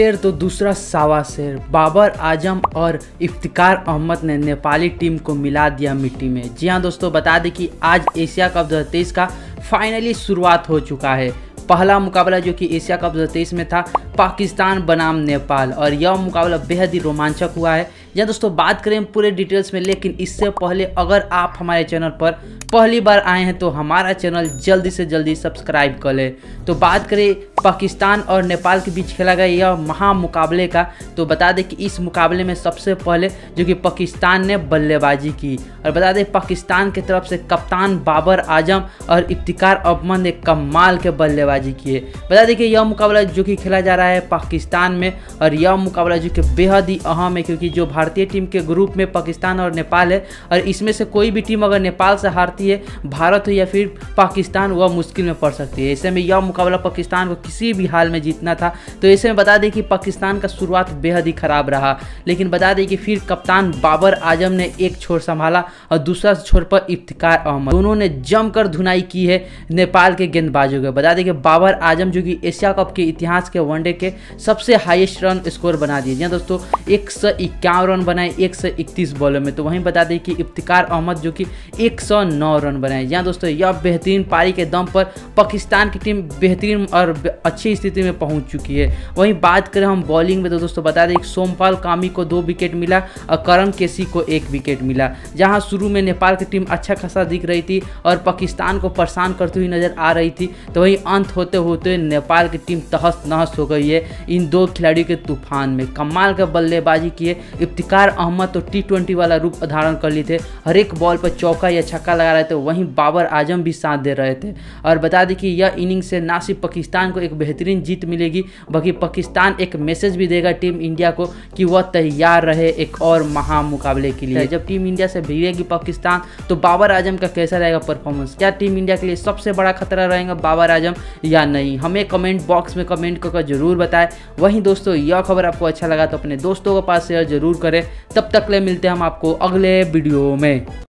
तो दूसरा सावा शेर। बाबर आजम और इफ्तिखार अहमद ने नेपाली टीम को मिला दिया मिट्टी में। जी हां दोस्तों, बता दें कि आज एशिया कप 2023 का फाइनली शुरुआत हो चुका है। पहला मुकाबला जो कि एशिया कप 2023 में था पाकिस्तान बनाम नेपाल, और यह मुकाबला बेहद ही रोमांचक हुआ है। या दोस्तों बात करें पूरे डिटेल्स में, लेकिन इससे पहले अगर आप हमारे चैनल पर पहली बार आए हैं तो हमारा चैनल जल्दी से जल्दी सब्सक्राइब कर लें। तो बात करें पाकिस्तान और नेपाल के बीच खेला गया यह महामुकाबले का, तो बता दें कि इस मुकाबले में सबसे पहले जो कि पाकिस्तान ने बल्लेबाजी की, और बता दें पाकिस्तान की तरफ से कप्तान बाबर आजम और इफ्तिखार अहमद ने कमाल के बल्लेबाजी किए। बता दें कि यह मुकाबला जो कि खेला जा रहा है पाकिस्तान में, और यह मुकाबला जो कि बेहद ही अहम है, क्योंकि जो भारतीय टीम के ग्रुप में पाकिस्तान और नेपाल है, और इसमें से कोई भी टीम अगर नेपाल से हारती है, भारत हो या फिर पाकिस्तान, वह मुश्किल में पड़ सकती है। ऐसे में यह मुकाबला पाकिस्तान को किसी भी हाल में जीतना था। तो ऐसे में बता दें कि पाकिस्तान का शुरुआत बेहद ही खराब रहा, लेकिन बता दें कि फिर कप्तान बाबर आजम ने एक छोर संभाला और दूसरा छोर पर इफ्तिखार अहमद, दोनों ने जमकर धुनाई की है नेपाल के गेंदबाजों को। बता दें कि बाबर आजम जो कि एशिया कप के इतिहास के वनडे के सबसे हाईएस्ट रन स्कोर बना दिए। जी दोस्तों 151 रन बनाए 131 बॉलों में। तो वहीं बता दें कि इफ्तिखार अहमद जो कि 109 रन बनाए। यहाँ दोस्तों यह बेहतरीन पारी के दम पर पाकिस्तान की टीम बेहतरीन और अच्छी स्थिति में पहुंच चुकी है। वहीं बात करें हम बॉलिंग में, तो दोस्तों बता दें कि सोमपाल कामी को 2 विकेट मिला और करण केसी को 1 विकेट मिला। जहाँ शुरू में नेपाल की टीम अच्छा खासा दिख रही थी और पाकिस्तान को परेशान करती हुई नजर आ रही थी, तो वहीं अंत होते होते नेपाल की टीम तहस नहस हो गई है इन 2 खिलाड़ियों के तूफान में। कमाल का बल्लेबाजी किए इफ्तिखार अहमद, तो T20 वाला रूप धारण कर लिए थे, हर एक बॉल पर चौका या छक्का लगा रहे थे। वहीं बाबर आजम भी साथ दे रहे थे। और बता दें कि यह इनिंग्स से ना सिर्फ पाकिस्तान को एक बेहतरीन जीत मिलेगी, बल्कि पाकिस्तान एक मैसेज भी देगा टीम इंडिया को कि वह तैयार रहे एक और महामुकाबले के लिए। जब टीम इंडिया से भिड़ेगी पाकिस्तान, तो बाबर आजम का कैसा रहेगा परफॉर्मेंस, क्या टीम इंडिया के लिए सबसे बड़ा खतरा रहेगा बाबर आजम या नहीं, हमें कमेंट बॉक्स में कमेंट करके जरूर बताएं। वहीं दोस्तों यह खबर आपको अच्छा लगा तो अपने दोस्तों के पास शेयर जरूर करें। तब तक ले मिलते हैं हम आपको अगले वीडियो में।